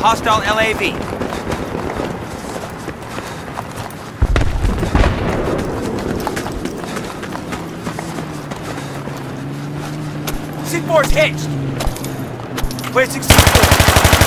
hostile LAV. C4's hitched. Placing C4.